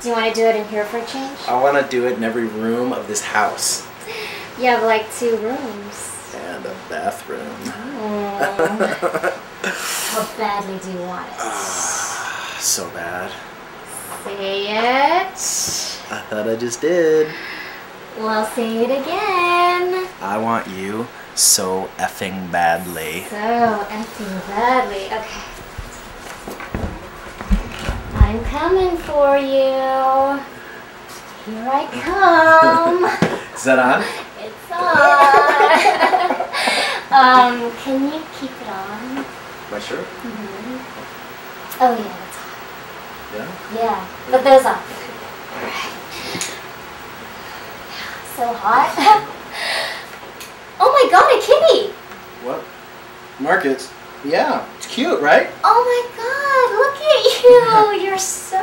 Do you want to do it in here for a change? I want to do it in every room of this house. You have like 2 rooms. And a bathroom. Oh. How badly do you want it? So bad. Say it. I thought I just did. Well, say it again. I want you so effing badly. So effing badly. Okay. I'm coming for you. Here I come. Is that on? It's on. Can you keep it on? My shirt? Mm-hmm. Oh yeah, that's on. Yeah? Yeah, but those are. Alright. So hot. Oh my god, a kitty! What? Marcus? Yeah, it's cute, right? Oh my god, look at you! You're so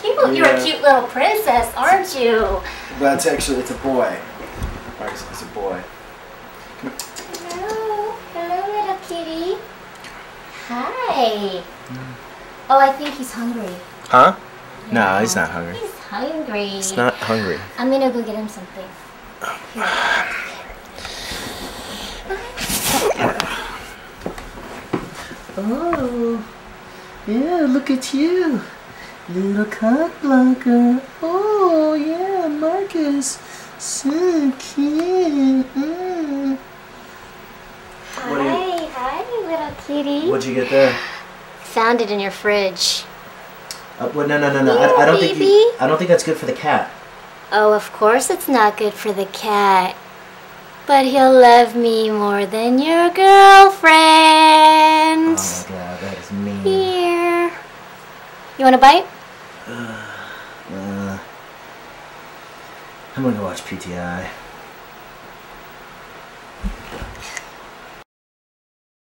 cute! Yeah. You're a cute little princess, aren't you? That's actually, it's a boy. Marcus, it's a boy. Come here. Hello. Hello, little kitty. Hi. Oh, I think he's hungry. Huh? Yeah. No, he's not hungry. He's hungry. He's not hungry. I'm gonna go get him something. Here. Oh, yeah, look at you. Little cock blocker. Oh, yeah, Marcus. So cute. Mm. Hi, little kitty. What'd you get there? Found it in your fridge. Well, no. Little I don't think you, I don't think that's good for the cat. Oh, of course it's not good for the cat. But he'll love me more than your girlfriend. Oh my god, that is mean. Here. You want a bite? I'm gonna go watch PTI.